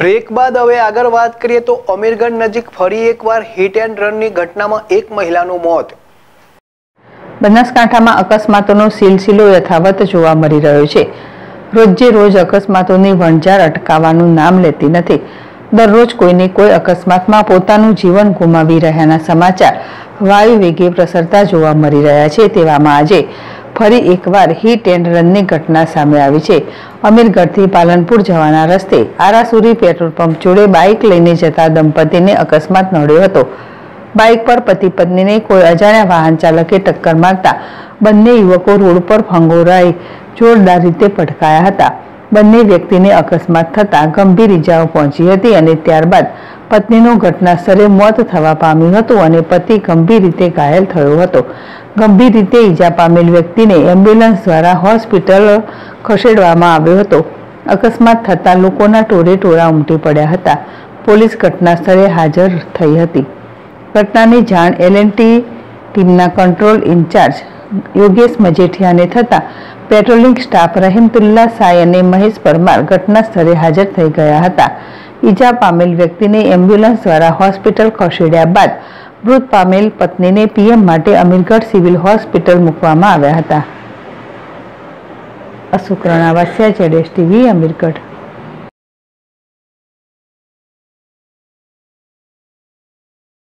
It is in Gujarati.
ब्रेक बाद हवे आगर बात करिए तो अमीरगढ़ नजीक फरी एकवार हिट एंड रन की घटना में एक महिलाનું મોત। બનાસકાંઠામાં અકસ્માતોનો સિલસિલો યથાવત જોવા મળી રહ્યો છે। રોજે રોજ અકસ્માતોની વણઝાર અટકાવવાનું નામ લેતી નથી। દરરોજ કોઈને કોઈ અકસ્માતમાં પોતાનું જીવન ગુમાવી રહ્યાના સમાચાર વાયુ વેગે પ્રસરતા જોવા મળી રહ્યા છે। તેવામાં આજે ફરી એકવાર હિટ એન્ડ રનની ઘટના સામે આવી છે। અમીરગઢથી પાલનપુર જવાના રસ્તે આરાસુરી પેટ્રોલ પંપ જોડે બાઇક લઈને જતા દંપતીને અકસ્માત નડ્યો હતો। બાઇક પર પતિ પત્નીને કોઈ અજાણ્યા વાહન ચાલકે ટક્કર મારતા બંને યુવકો રોડ પર ફંગોરાઈ જોરદાર રીતે પટકાયા હતા। બંને વ્યક્તિને અકસ્માત થતા ગંભીર ઈજાઓ પહોંચી હતી અને ત્યારબાદ પત્નીનું ઘટના સ્થળે મોત થવા પામ્યું હતું અને પતિ ગંભીર રીતે ઘાયલ થયો હતો। ગંભીર રીતે ઈજા પામેલ વ્યક્તિને એમ્બ્યુલન્સ દ્વારા હોસ્પિટલ ખસેડવામાં આવ્યો હતો। અકસ્માત થતા લોકોના ટોળે ટોળા ઉમટી પડ્યા હતા। પોલીસ ઘટના સ્થળે હાજર થઈ હતી। ઘટનાની જાણ એલએનટી ટીમના કંટ્રોલ ઇન્ચાર્જ યોગેશ મજેઠિયાને થતા પેટ્રોલિંગ સ્ટાફ રહીમતુલ્લા સાય અને મહેશ પરમાર ઘટના સ્થળે હાજર થઈ ગયા હતા। ઈજા પામેલ વ્યક્તિને એમ્બ્યુલન્સ દ્વારા હોસ્પિટલ ખસેડ્યા બાદ मृत पामेल पत्नी ने पीएम माटे अमीरगढ़ सिविल हॉस्पिटल मुकवामां आव्या हता। अशोक रणावासिया ZSTV अमीरगढ़।